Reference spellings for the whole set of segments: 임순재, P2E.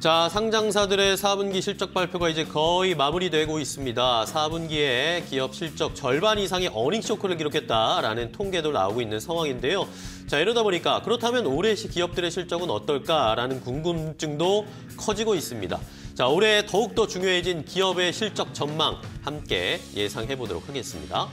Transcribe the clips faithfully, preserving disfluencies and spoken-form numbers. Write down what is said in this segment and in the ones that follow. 자, 상장사들의 사 분기 실적 발표가 이제 거의 마무리되고 있습니다. 사 분기에 기업 실적 절반 이상의 어닝 쇼크를 기록했다라는 통계도 나오고 있는 상황인데요. 자, 이러다 보니까 그렇다면 올해 기업들의 실적은 어떨까라는 궁금증도 커지고 있습니다. 자, 올해 더욱더 중요해진 기업의 실적 전망 함께 예상해 보도록 하겠습니다.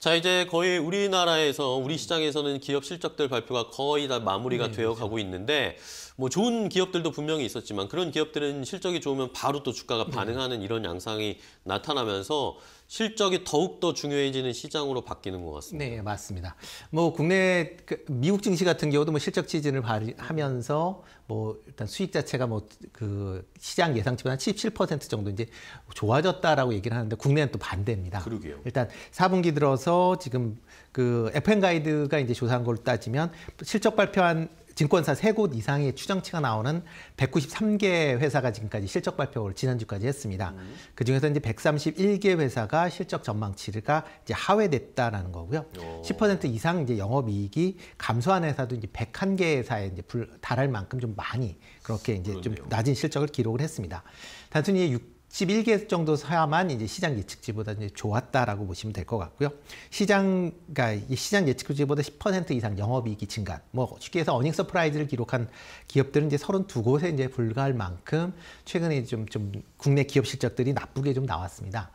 자, 이제 거의 우리나라에서, 우리 시장에서는 기업 실적들 발표가 거의 다 마무리가 네, 되어 그렇죠. 가고 있는데, 뭐 좋은 기업들도 분명히 있었지만, 그런 기업들은 실적이 좋으면 바로 또 주가가 반응하는 네. 이런 양상이 나타나면서 실적이 더욱더 중요해지는 시장으로 바뀌는 것 같습니다. 네, 맞습니다. 뭐 국내, 그 미국 증시 같은 경우도 뭐 실적 시즌을 하면서 뭐 일단 수익 자체가 뭐 그 시장 예상치보다 칠십칠 퍼센트 정도 이제 좋아졌다라고 얘기를 하는데 국내는 또 반대입니다. 그러게요. 일단 사 분기 들어서 지금 그 에프엠 가이드가 이제 조사한 걸로 따지면 실적 발표한 증권사 세 곳 이상의 추정치가 나오는 백구십삼 개 회사가 지금까지 실적 발표를 지난주까지 했습니다. 음. 그중에서 이제 백삼십일 개 회사가 실적 전망치가 이제 하회됐다라는 거고요. 오. 십 퍼센트 이상 이제 영업이익이 감소한 회사도 이제 백일 개 회사에 이제 불, 달할 만큼 좀 많이 그렇게 이제 그러네요. 좀 낮은 실적을 기록을 했습니다. 단순히 육십일 개 정도 사야만 이제 시장 예측치보다 이제 좋았다라고 보시면 될 것 같고요. 시장, 그러니까 시장 예측치보다 십 퍼센트 이상 영업이익이 증가, 뭐 쉽게 해서 어닝 서프라이즈를 기록한 기업들은 이제 삼십이 곳에 이제 불과할 만큼 최근에 좀, 좀 국내 기업 실적들이 나쁘게 좀 나왔습니다.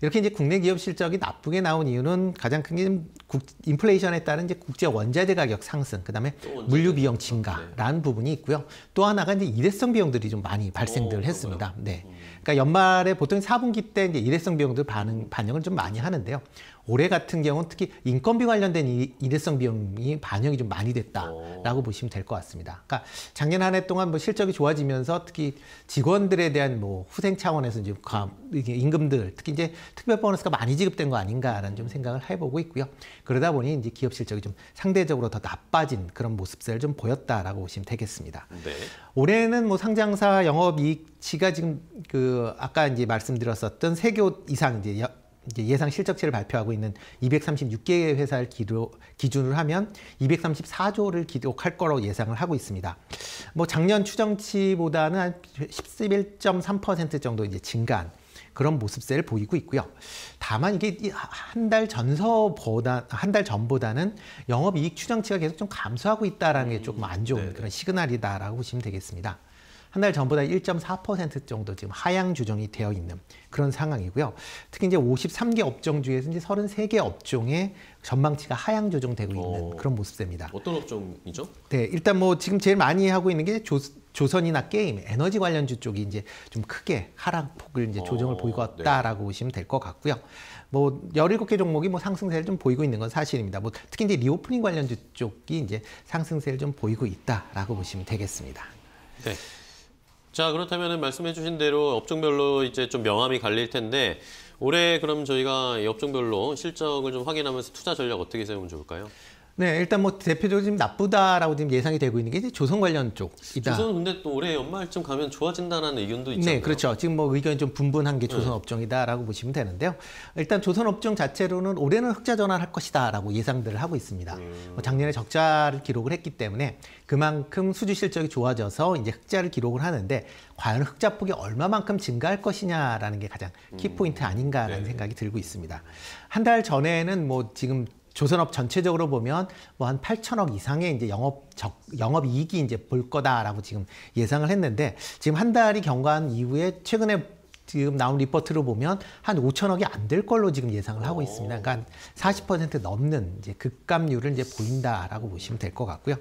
이렇게 이제 국내 기업 실적이 나쁘게 나온 이유는 가장 큰 게 인플레이션에 따른 이제 국제 원자재 가격 상승, 그다음에 물류 비용 증가라는 네. 부분이 있고요. 또 하나가 이제 일회성 비용들이 좀 많이 발생들 오, 했습니다. 네. 음. 그러니까 연말에 보통 사 분기 때 이제 일회성 비용들 반응, 반영을 좀 많이 하는데요. 올해 같은 경우는 특히 인건비 관련된 이, 일회성 비용이 반영이 좀 많이 됐다라고 오. 보시면 될 것 같습니다. 그러니까 작년 한 해 동안 뭐 실적이 좋아지면서 특히 직원들에 대한 뭐 후생 차원에서 이제 임금들, 특히 이제 특별 보너스가 많이 지급된 거 아닌가라는 좀 생각을 해보고 있고요. 그러다 보니 이제 기업 실적이 좀 상대적으로 더 나빠진 그런 모습새를 좀 보였다라고 보시면 되겠습니다. 네. 올해는 뭐 상장사 영업이익치가 지금 그 아까 이제 말씀드렸었던 세 곳 이상 이제 여, 이제 예상 실적치를 발표하고 있는 이백삼십육 개의 회사를 기록, 기준으로 하면 이백삼십사 조를 기록할 거라고 예상을 하고 있습니다. 뭐 작년 추정치보다는 한 십일 점 삼 퍼센트 정도 이제 증가한 그런 모습새를 보이고 있고요. 다만 이게 한 달 전서보다 한 달 전보다는 영업이익 추정치가 계속 좀 감소하고 있다라는 음, 게 조금 안 좋은 네네. 그런 시그널이다라고 보시면 되겠습니다. 한 달 전보다 일 점 사 퍼센트 정도 지금 하향 조정이 되어 있는 그런 상황이고요. 특히 이제 오십삼 개 업종 중에서 이제 삼십삼 개 업종의 전망치가 하향 조정되고 있는 어, 그런 모습새입니다. 어떤 업종이죠? 네, 일단 뭐 지금 제일 많이 하고 있는 게 조, 조선이나 게임, 에너지 관련주 쪽이 이제 좀 크게 하락폭을 이제 조정을 어, 보이고 있다라고 네. 보시면 될 것 같고요. 뭐 열일곱 개 종목이 뭐 상승세를 좀 보이고 있는 건 사실입니다. 뭐 특히 이제 리오프닝 관련주 쪽이 이제 상승세를 좀 보이고 있다라고 보시면 되겠습니다. 네. 자, 그렇다면은 말씀해 주신 대로 업종별로 이제 좀 명암이 갈릴 텐데 올해 그럼 저희가 이 업종별로 실적을 좀 확인하면서 투자 전략 어떻게 세우면 좋을까요? 네, 일단 뭐 대표적으로 지금 나쁘다라고 지금 예상이 되고 있는 게 이제 조선 관련 쪽이다. 조선은 근데 또 올해 연말쯤 가면 좋아진다는 의견도 있잖아요. 네, 그렇죠. 지금 뭐 의견이 좀 분분한 게 조선 네. 업종이다라고 보시면 되는데요. 일단 조선 업종 자체로는 올해는 흑자 전환할 것이다라고 예상들을 하고 있습니다. 음. 뭐 작년에 적자를 기록을 했기 때문에 그만큼 수주 실적이 좋아져서 이제 흑자를 기록을 하는데 과연 흑자 폭이 얼마만큼 증가할 것이냐라는 게 가장 키포인트 아닌가라는 음. 네. 생각이 들고 있습니다. 한 달 전에는 뭐 지금 조선업 전체적으로 보면 뭐 한 팔천억 이상의 이제 영업 적, 영업 이익이 이제 볼 거다라고 지금 예상을 했는데 지금 한 달이 경과한 이후에 최근에 지금 나온 리포트로 보면 한 오천억이 안 될 걸로 지금 예상을 하고 있습니다. 그러니까 한 사십 퍼센트 넘는 이제 급감률을 이제 보인다라고 보시면 될 것 같고요.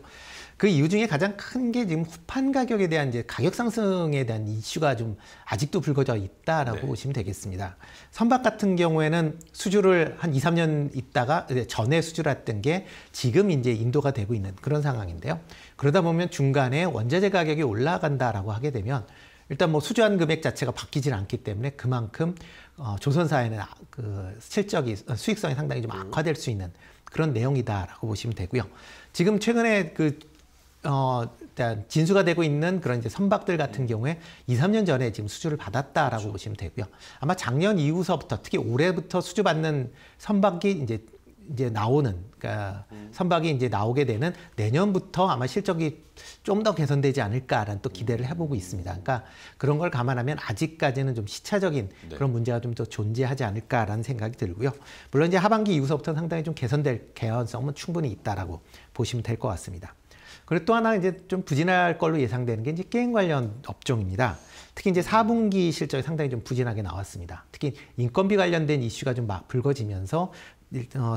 그 이유 중에 가장 큰 게 지금 후판 가격에 대한 이제 가격 상승에 대한 이슈가 좀 아직도 불거져 있다라고 네. 보시면 되겠습니다. 선박 같은 경우에는 수주를 한 이, 삼 년 있다가 전에 수주했던 게 지금 이제 인도가 되고 있는 그런 상황인데요. 그러다 보면 중간에 원자재 가격이 올라간다라고 하게 되면 일단 뭐 수주한 금액 자체가 바뀌질 않기 때문에 그만큼 어, 조선사에는 그 실적이 수익성이 상당히 좀 악화될 수 있는 그런 내용이다라고 보시면 되고요. 지금 최근에 그 어, 일단 진수가 되고 있는 그런 이제 선박들 같은 경우에 이, 삼 년 전에 지금 수주를 받았다라고 그렇죠. 보시면 되고요. 아마 작년 이후서부터 특히 올해부터 수주받는 선박이 이제 이제 나오는, 그러니까 선박이 이제 나오게 되는 내년부터 아마 실적이 좀 더 개선되지 않을까라는 또 기대를 해보고 있습니다. 그러니까 그런 걸 감안하면 아직까지는 좀 시차적인 네. 그런 문제가 좀 더 존재하지 않을까라는 생각이 들고요. 물론 이제 하반기 이후서부터 상당히 좀 개선될 개연성은 충분히 있다라고 보시면 될 것 같습니다. 그리고 또 하나 이제 좀 부진할 걸로 예상되는 게 이제 게임 관련 업종입니다. 특히 이제 사 분기 실적이 상당히 좀 부진하게 나왔습니다. 특히 인건비 관련된 이슈가 좀 막 불거지면서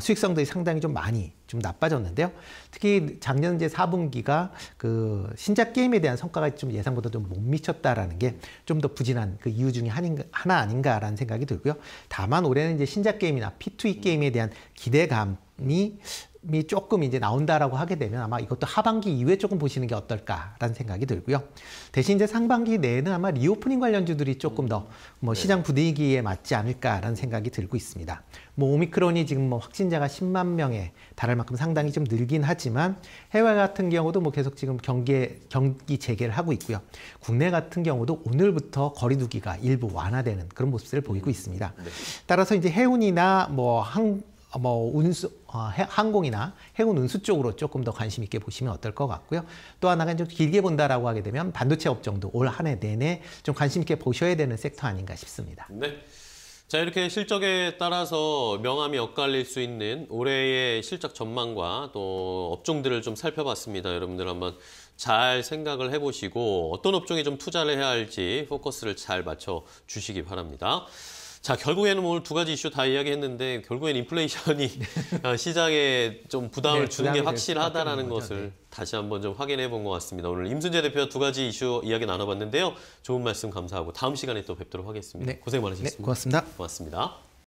수익성들이 상당히 좀 많이 좀 나빠졌는데요. 특히 작년 이제 사 분기가 그 신작 게임에 대한 성과가 좀 예상보다 좀 못 미쳤다라는 게 좀 더 부진한 그 이유 중에 하나 아닌가라는 생각이 들고요. 다만 올해는 이제 신작 게임이나 피 투 이 게임에 대한 기대감이 조금 이제 나온다라고 하게 되면 아마 이것도 하반기 이후에 조금 보시는 게 어떨까라는 생각이 들고요. 대신 이제 상반기 내에는 아마 리오프닝 관련주들이 조금 더 뭐 시장 분위기에 맞지 않을까라는 생각이 들고 있습니다. 뭐 오미크론이 지금 뭐 확진자가 십만 명에 달할 만큼 상당히 좀 늘긴 하지만 해외 같은 경우도 뭐 계속 지금 경계, 경기 재개를 하고 있고요. 국내 같은 경우도 오늘부터 거리두기가 일부 완화되는 그런 모습을 보이고 있습니다. 따라서 이제 해운이나 뭐 항, 뭐 운수, 어, 항공이나 해운 운수 쪽으로 조금 더 관심 있게 보시면 어떨 것 같고요. 또 하나가 좀 길게 본다라고 하게 되면 반도체 업종도 올 한 해 내내 좀 관심 있게 보셔야 되는 섹터 아닌가 싶습니다. 네. 자, 이렇게 실적에 따라서 명암이 엇갈릴 수 있는 올해의 실적 전망과 또 업종들을 좀 살펴봤습니다. 여러분들 한번 잘 생각을 해보시고 어떤 업종에 좀 투자를 해야 할지 포커스를 잘 맞춰 주시기 바랍니다. 자, 결국에는 오늘 두 가지 이슈 다 이야기했는데 결국엔 인플레이션이 시장에 좀 부담을 네, 주는 게 확실하다라는 것을 네. 다시 한번 좀 확인해 본 것 같습니다. 오늘 임순재 대표와 두 가지 이슈 이야기 나눠봤는데요. 좋은 말씀 감사하고 다음 시간에 또 뵙도록 하겠습니다. 네. 고생 많으셨습니다. 네, 고맙습니다. 고맙습니다.